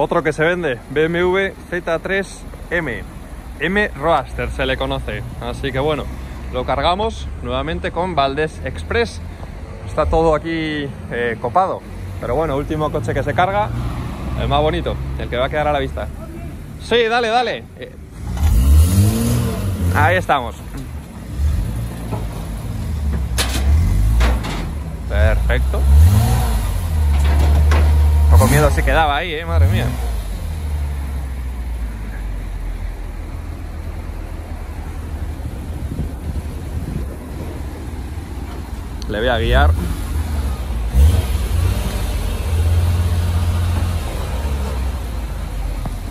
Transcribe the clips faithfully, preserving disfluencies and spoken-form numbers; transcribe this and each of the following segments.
Otro que se vende, B M W Z tres M, M Roadster se le conoce. Así que bueno, lo cargamos nuevamente con Valdés Express. Está todo aquí eh, copado, pero bueno, último coche que se carga, el más bonito, el que va a quedar a la vista. Sí, dale, dale. Ahí estamos. Perfecto. Poco miedo se quedaba ahí, ¿eh? Madre mía. Le voy a guiar.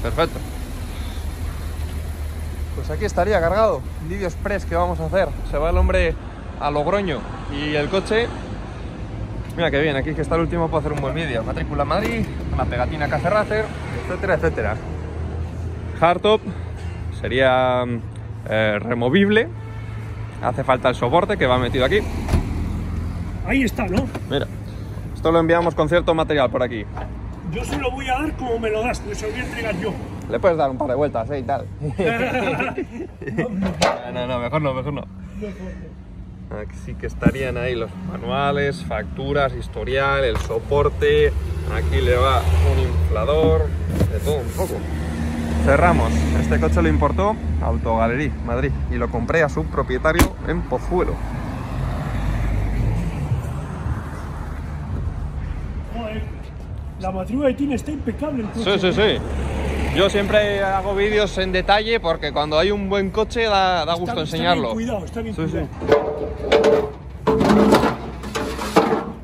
Perfecto. Pues aquí estaría cargado. Vídeo express que vamos a hacer. Se va el hombre a Logroño y el coche. Mira que bien, aquí que está el último para hacer un buen vídeo. Matrícula Madrid, una pegatina Cafe Racer, etcétera, etcétera. Hardtop sería eh, removible. Hace falta el soporte que va metido aquí. Ahí está, ¿no? Mira, esto lo enviamos con cierto material por aquí. Yo se lo voy a dar como me lo das, te lo voy a entregar yo. Le puedes dar un par de vueltas, ¿eh? Y tal. No, no, no, mejor no, mejor no. Así que estarían ahí los manuales, facturas, historial, el soporte. Aquí le va un inflador, de todo un poco. Cerramos. Este coche lo importó Autogalería Madrid y lo compré a su propietario en Pozuelo. Joder, la matrícula de Tin está impecable el coche. Sí, sí, sí. Yo siempre hago vídeos en detalle porque cuando hay un buen coche da, da gusto está, enseñarlo. Está bien cuidado, está bien sí, cuidado. Sí.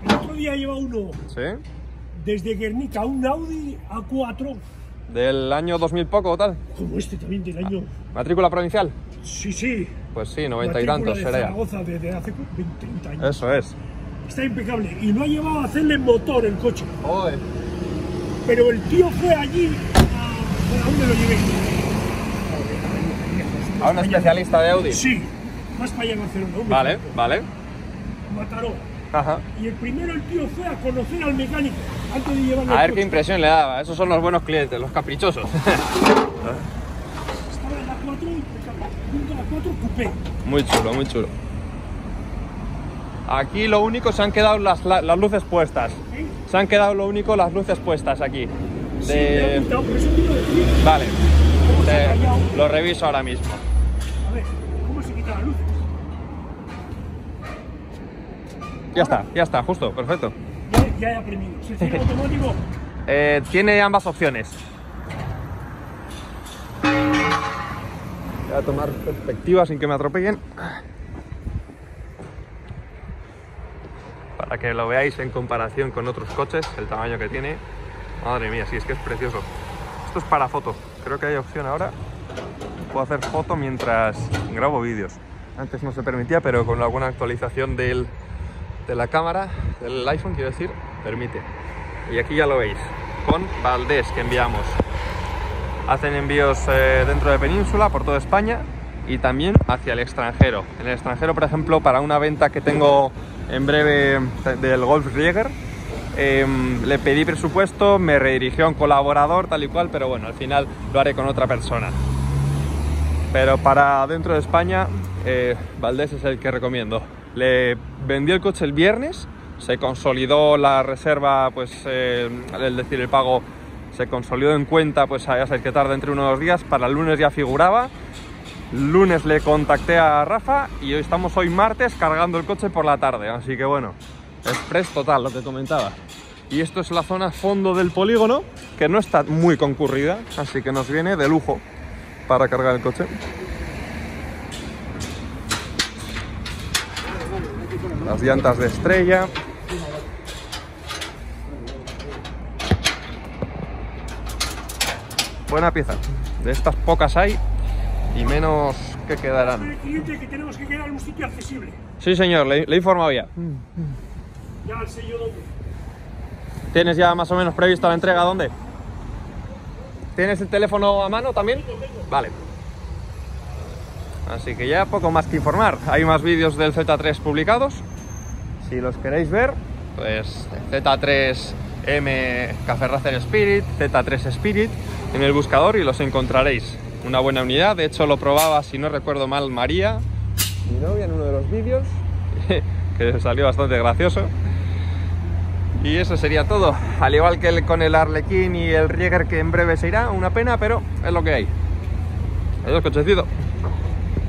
El otro día lleva uno. ¿Sí? Desde Guernica, un Audi A cuatro. ¿Del año dos mil poco o tal? Como este también del año... ¿Matrícula provincial? Sí, sí. Pues sí, noventa y tantos sería. Matrícula de Zaragoza desde hace treinta años. Eso es. Está impecable. Y no ha llevado a hacerle motor el coche. Joder. Pero el tío fue allí... ¿A dónde lo llevé? ¿A un especialista de Audi? Sí, más para allá en Barcelona. Vale, vale. Mataró. Ajá. Y el primero el tío fue a conocer al mecánico antes de llevarlo. A ver qué impresión le daba. Esos son los buenos clientes, los caprichosos. Estaba en la cuatro, junto a la cuatro coupé. Muy chulo, muy chulo. Aquí lo único se han quedado las, las luces puestas. ¿Eh? Se han quedado lo único las luces puestas aquí. De... Sí, gustado, de vale, de... lo reviso ahora mismo. A ver, ¿cómo se quita la luz? Ya está, ya está, justo, perfecto. Ya, ya he aprendido. ¿Se cierra automático? Eh, tiene ambas opciones. Voy a tomar perspectiva sin que me atropellen. Para que lo veáis en comparación con otros coches, el tamaño que tiene. Madre mía, sí, es que es precioso. Esto es para foto. Creo que hay opción ahora. Puedo hacer foto mientras grabo vídeos. Antes no se permitía, pero con alguna actualización del, de la cámara, del iPhone, quiero decir, permite. Y aquí ya lo veis, con Valdés que enviamos. Hacen envíos eh, dentro de península, por toda España, y también hacia el extranjero. En el extranjero, por ejemplo, para una venta que tengo en breve del Golf Rieger, Eh, le pedí presupuesto, me redirigió a un colaborador, tal y cual, pero bueno, al final lo haré con otra persona. Pero para dentro de España, eh, Valdés es el que recomiendo. Le vendí el coche el viernes, se consolidó la reserva, pues, eh, es decir, el pago se consolidó en cuenta, pues ya sabéis que tarda entre uno o dos días, para el lunes ya figuraba. Lunes le contacté a Rafa y hoy estamos hoy martes cargando el coche por la tarde, así que bueno. Express total, lo que comentaba. Y esto es la zona fondo del polígono, que no está muy concurrida, así que nos viene de lujo para cargar el coche. Las llantas de estrella. Buena pieza. De estas pocas hay y menos que quedarán. El cliente que tenemos que quedar en un sitio accesible. Sí, señor, le he informado ya. Ya el sello dónde. ¿Tienes ya más o menos prevista la entrega dónde? ¿Tienes el teléfono a mano también? Tengo, tengo. Vale. Así que ya poco más que informar. Hay más vídeos del Z tres publicados. Si los queréis ver, pues Z tres Z tres M, Cafe Racer Spirit, Z tres Spirit en el buscador y los encontraréis. Una buena unidad, de hecho lo probaba, si no recuerdo mal, María, mi novia, en uno de los vídeos, que salió bastante gracioso. Y eso sería todo, al igual que el, con el Arlequín y el Rieger, que en breve se irá, una pena, pero es lo que hay. Adiós, cochecito.